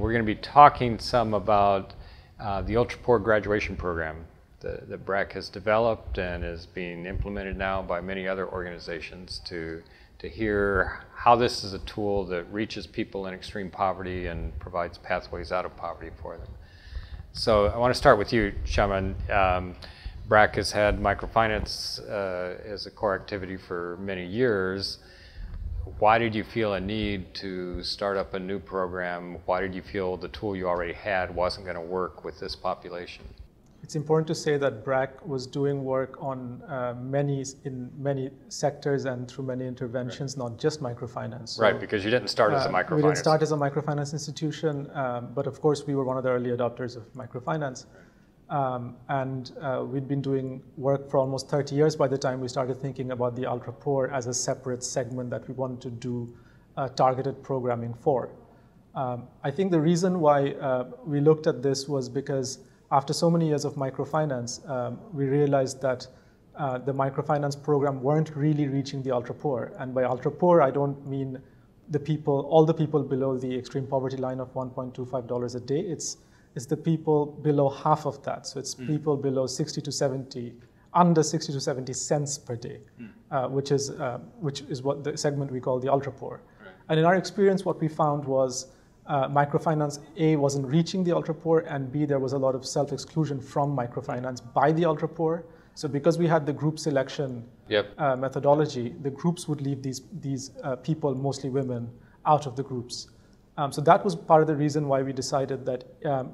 We're going to be talking some about the Ultra Poor Graduation Program that BRAC has developed and is being implemented now by many other organizations to hear how this is a tool that reaches people in extreme poverty and provides pathways out of poverty for them. So I want to start with you, Shameran. BRAC has had microfinance as a core activity for many years. Why did you feel a need to start up a new program? Why did you feel the tool you already had wasn't going to work with this population? It's important to say that BRAC was doing work on in many sectors and through many interventions, right. Not just microfinance. So, right, because you didn't start as a microfinance. We didn't start as a microfinance institution, but of course we were one of the early adopters of microfinance. Right. We'd been doing work for almost 30 years by the time we started thinking about the ultra poor as a separate segment that we wanted to do targeted programming for. I think the reason why we looked at this was because after so many years of microfinance, we realized that the microfinance program weren't really reaching the ultra poor. And by ultra poor, I don't mean all the people below the extreme poverty line of $1.25 a day. It's the people below half of that. So it's people below 60 to 70, under 60 to 70 cents per day, which is what the segment we call the ultra poor. Right. And in our experience, what we found was microfinance, A, wasn't reaching the ultra poor, and B, there was a lot of self-exclusion from microfinance by the ultra poor. So because we had the group selection methodology, the groups would leave these people, mostly women, out of the groups. So that was part of the reason why we decided that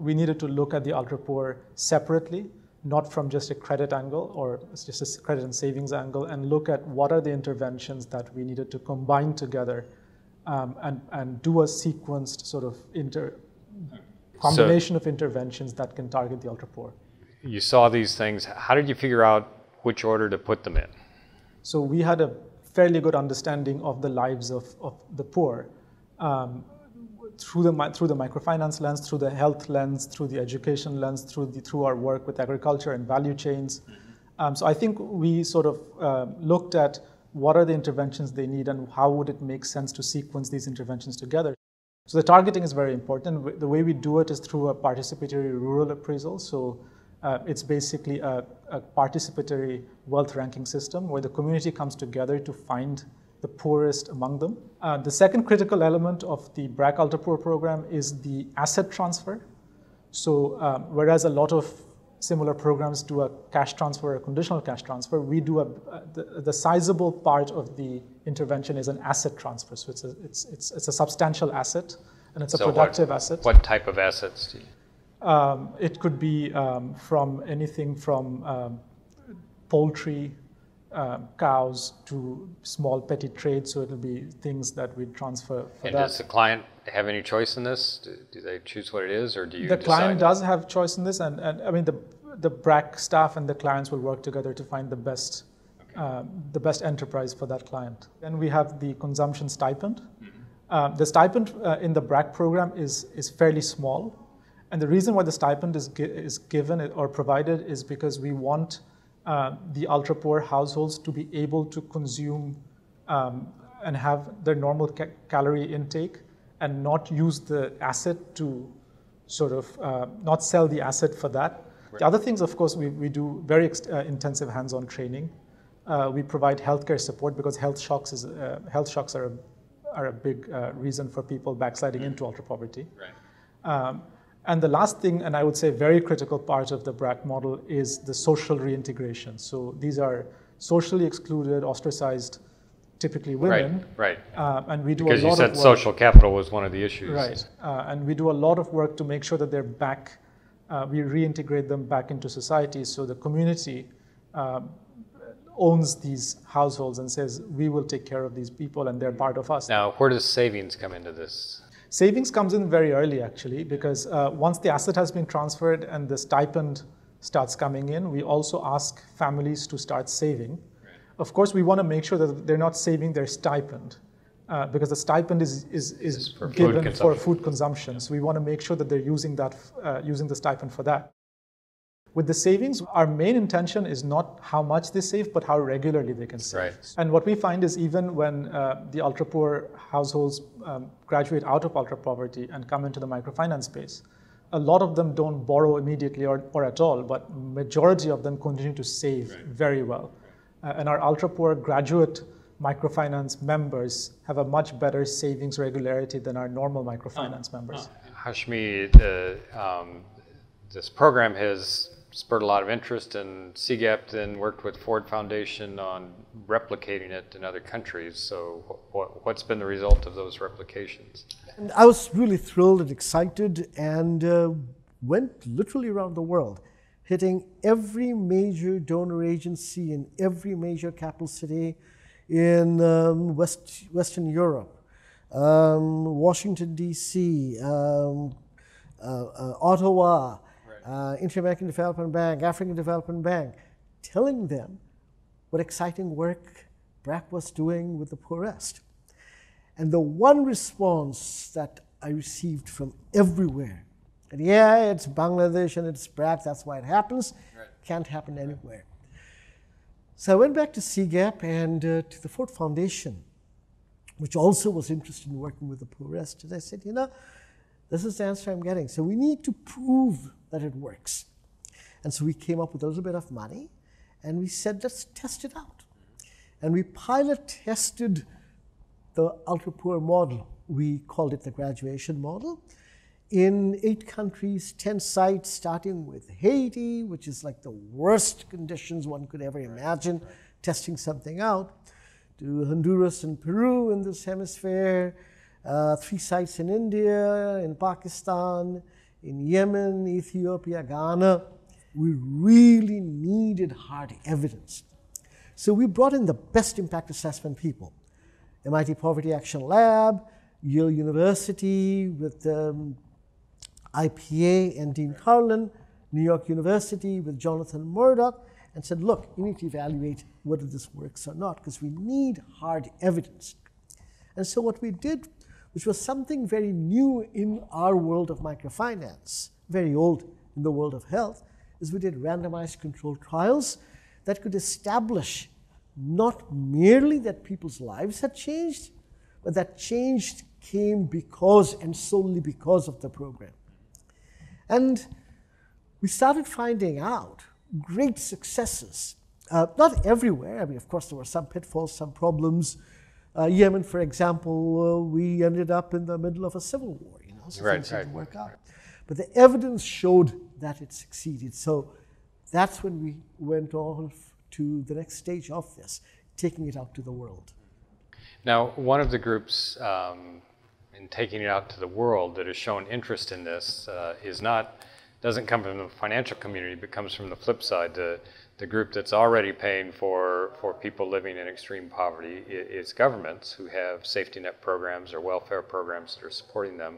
we needed to look at the ultra poor separately, not from just a credit angle or just a credit and savings angle, and look at what are the interventions that we needed to combine together and do a sequenced sort of combination of interventions that can target the ultra poor. You saw these things. How did you figure out which order to put them in? So we had a fairly good understanding of the lives of the poor. Through the microfinance lens, through the health lens, through the education lens, through our work with agriculture and value chains. So I think we sort of looked at what are the interventions they need and how would it make sense to sequence these interventions together. So the targeting is very important. The way we do it is through a participatory rural appraisal. So it's basically a participatory wealth ranking system where the community comes together to find the poorest among them. The second critical element of the BRAC Ultra Poor program is the asset transfer. So whereas a lot of similar programs do a cash transfer, a conditional cash transfer, we do the sizable part of the intervention is an asset transfer. So it's a substantial asset and it's a productive asset. What type of assets do you? It could be from anything from poultry, cows to small petty trade, so it'll be things that we transfer for. And that. Does the client have any choice in this? Do they choose what it is, or do you? The client does have choice in this, and I mean the BRAC staff and the clients will work together to find the best the best enterprise for that client. Then we have the consumption stipend. The stipend in the BRAC program is fairly small, and the reason why the stipend is given or provided is because we want the ultra poor households to be able to consume and have their normal calorie intake and not use the asset to sort of not sell the asset for that. Right. The other things, of course, we do very intensive hands-on training. We provide healthcare support because health shocks are a big reason for people backsliding into ultra poverty. Right. And the last thing, and I would say very critical part of the BRAC model, is the social reintegration. So these are socially excluded, ostracized, typically women. Right, right. And we do a lot of work. Because you said social capital was one of the issues. Right. And we do a lot of work to make sure that they're back. We reintegrate them back into society. So the community owns these households and says, we will take care of these people and they're part of us. Now, where does savings come into this? Savings comes in very early, actually, because once the asset has been transferred and the stipend starts coming in, we also ask families to start saving. Right. Of course, we want to make sure that they're not saving their stipend, because the stipend is given for food consumption. Yeah. So we want to make sure that they're using the stipend for that. With the savings, our main intention is not how much they save, but how regularly they can save. Right. And what we find is even when the ultra-poor households graduate out of ultra-poverty and come into the microfinance space, a lot of them don't borrow immediately or at all, but majority of them continue to save very well. And our ultra-poor graduate microfinance members have a much better savings regularity than our normal microfinance members. Hashmi, this program has spurred a lot of interest, and CGAP then worked with Ford Foundation on replicating it in other countries. So what's been the result of those replications? And I was really thrilled and excited, and went literally around the world, hitting every major donor agency in every major capital city in Western Europe, Washington, D.C., Ottawa, Inter-American Development Bank, African Development Bank, telling them what exciting work BRAC was doing with the poorest. And the one response that I received from everywhere, and yeah, it's Bangladesh and it's BRAC, that's why it happens, can't happen anywhere. So I went back to CGAP and to the Ford Foundation, which also was interested in working with the poorest. And I said, you know, this is the answer I'm getting. So we need to prove that it works. And so we came up with a little bit of money, and we said, let's test it out. And we pilot tested the ultra-poor model. We called it the graduation model in 8 countries, 10 sites, starting with Haiti, which is like the worst conditions one could ever imagine, testing something out, to Honduras and Peru in this hemisphere, 3 sites in India, in Pakistan, in Yemen, Ethiopia, Ghana. We really needed hard evidence. So we brought in the best impact assessment people, MIT Poverty Action Lab, Yale University with IPA and Dean Karlan, New York University with Jonathan Murdoch, and said, look, you need to evaluate whether this works or not, because we need hard evidence. And so what we did, which was something very new in our world of microfinance, very old in the world of health, is we did randomized controlled trials that could establish not merely that people's lives had changed, but that change came because and solely because of the program. And we started finding out great successes. Not everywhere. I mean, of course, there were some pitfalls, some problems. Yemen, for example, we ended up in the middle of a civil war, you know, so things didn't work out. But the evidence showed that it succeeded. So that's when we went on to the next stage of this, taking it out to the world. Now, one of the groups in taking it out to the world that has shown interest in this doesn't come from the financial community, but comes from the flip side. The group that's already paying for people living in extreme poverty is governments who have safety net programs or welfare programs that are supporting them.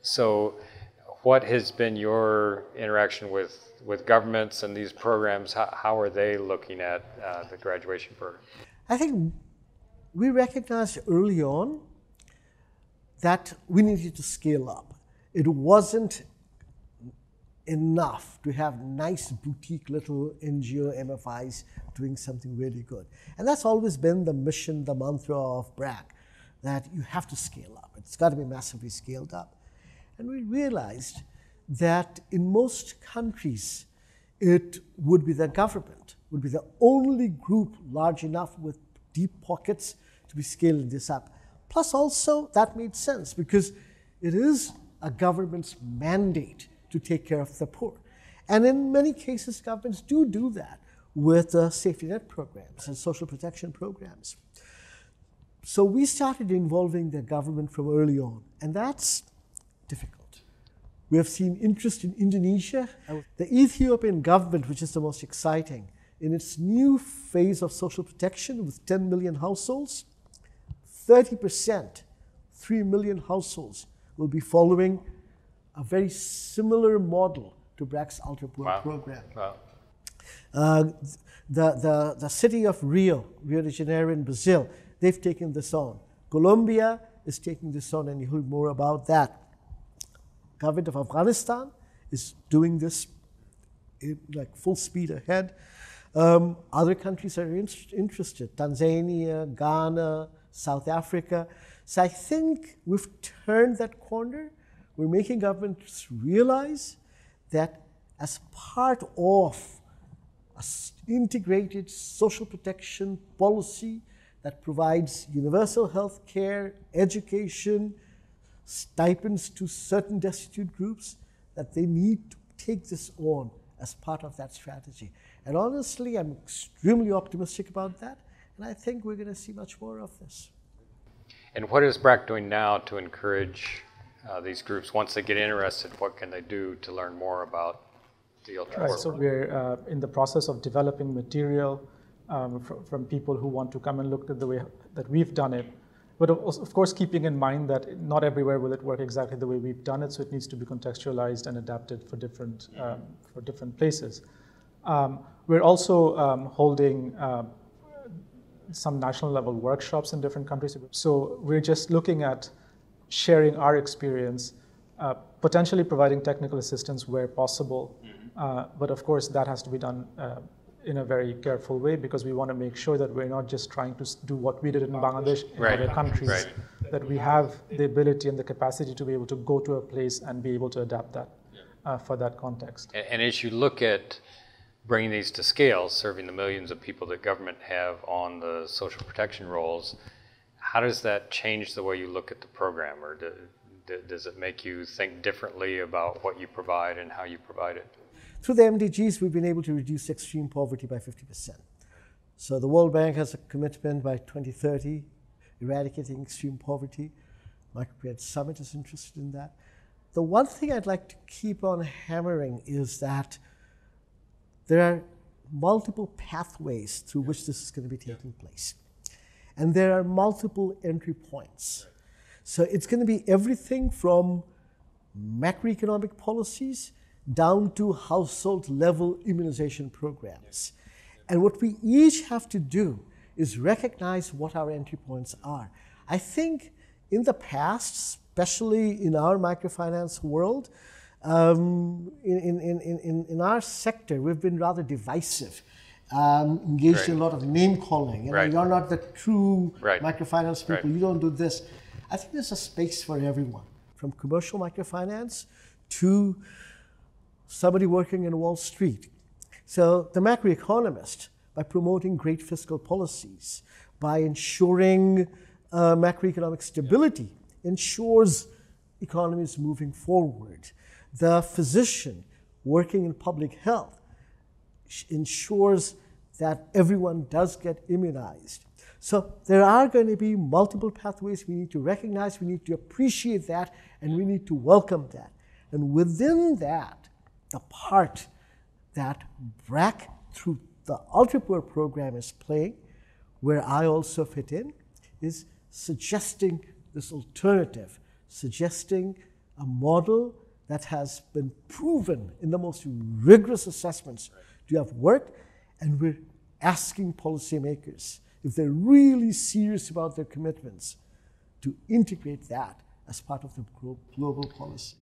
So what has been your interaction with governments and these programs? How are they looking at the graduation program? I think we recognized early on that we needed to scale up. It wasn't enough to have nice boutique little NGO MFIs doing something really good. And that's always been the mission, the mantra of BRAC, that you have to scale up. It's got to be massively scaled up. And we realized that in most countries, it would be the government, would be the only group large enough with deep pockets to be scaling this up. Plus also, that made sense because it is a government's mandate to take care of the poor. And in many cases, governments do that with safety net programs and social protection programs. So we started involving the government from early on, and that's difficult. We have seen interest in Indonesia. The Ethiopian government, which is the most exciting, in its new phase of social protection with 10 million households, 30%, 3 million households will be following a very similar model to BRAC's Ultra Poor program. Wow. The city of Rio de Janeiro in Brazil, they've taken this on. Colombia is taking this on, and you'll hear more about that. Government of Afghanistan is doing this. like full speed ahead. Other countries are interested, Tanzania, Ghana, South Africa. So I think we've turned that corner. We're making governments realize that as part of an integrated social protection policy that provides universal health care, education, stipends to certain destitute groups, that they need to take this on as part of that strategy. And honestly, I'm extremely optimistic about that, and I think we're going to see much more of this. And what is BRAC doing now to encourage these groups? Once they get interested, what can they do to learn more about the Ultra Poor? Right, so we're in the process of developing material from people who want to come and look at the way that we've done it. But of course, keeping in mind that not everywhere will it work exactly the way we've done it, so it needs to be contextualized and adapted for different places. We're also holding some national level workshops in different countries. So we're just looking at sharing our experience, potentially providing technical assistance where possible. But of course, that has to be done in a very careful way, because we want to make sure that we're not just trying to do what we did in Bangladesh in other countries, that we have the ability and the capacity to be able to go to a place and be able to adapt that for that context. And as you look at bringing these to scale, serving the millions of people that government have on the social protection rolls, how does that change the way you look at the program? Or does it make you think differently about what you provide and how you provide it? Through the MDGs, we've been able to reduce extreme poverty by 50%. So the World Bank has a commitment by 2030, eradicating extreme poverty. Microcredit Summit is interested in that. The one thing I'd like to keep on hammering is that there are multiple pathways through which this is going to be taking place. And there are multiple entry points. So it's going to be everything from macroeconomic policies down to household level immunization programs. And what we each have to do is recognize what our entry points are. I think in the past, especially in our microfinance world, in our sector, we've been rather divisive, engaged in a lot of name calling. You know, you're not the true microfinance people, you don't do this. I think there's a space for everyone, from commercial microfinance to somebody working in Wall Street. So the macroeconomist, by promoting great fiscal policies, by ensuring macroeconomic stability, ensures economies moving forward. The physician working in public health ensures that everyone does get immunized. So there are going to be multiple pathways we need to recognize, we need to appreciate that, and we need to welcome that. And within that, the part that BRAC through the Ultra Poor program is playing, where I also fit in, is suggesting this alternative, suggesting a model that has been proven in the most rigorous assessments to have worked, and we're asking policymakers, if they're really serious about their commitments, to integrate that as part of the global policy.